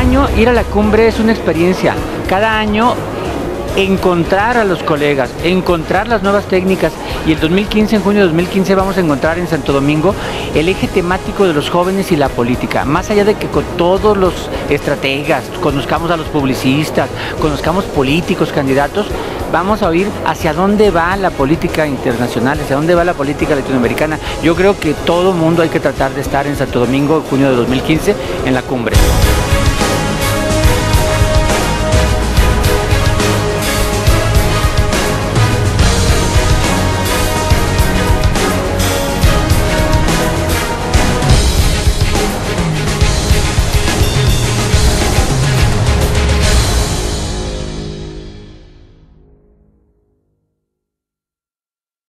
año ir a la cumbre es una experiencia, cada año encontrar a los colegas, encontrar las nuevas técnicas, y el 2015, en junio de 2015 vamos a encontrar en Santo Domingo el eje temático de los jóvenes y la política, más allá de que con todos los estrategas, conozcamos a los publicistas, conozcamos políticos, candidatos, vamos a oír hacia dónde va la política internacional, hacia dónde va la política latinoamericana. Yo creo que todo mundo hay que tratar de estar en Santo Domingo en junio de 2015 en la cumbre.